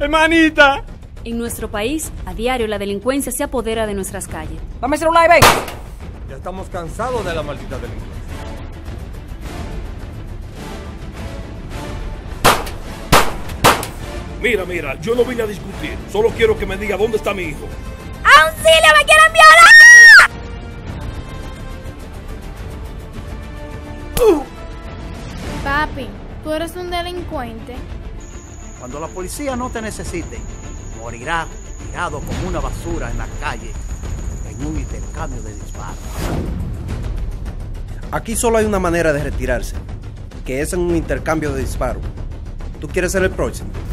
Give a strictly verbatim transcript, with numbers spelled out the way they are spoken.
¡Hermanita! En nuestro país, a diario la delincuencia se apodera de nuestras calles. ¡Dame el celular y ven! Ya estamos cansados de la maldita delincuencia. Mira, mira, yo no vine a discutir. Solo quiero que me diga dónde está mi hijo. ¡Auxilio, me quieren violar! Uh. Papi, tú eres un delincuente. Cuando la policía no te necesite, morirás tirado como una basura en la calle en un intercambio de disparos. Aquí solo hay una manera de retirarse, que es en un intercambio de disparos. ¿Tú quieres ser el próximo?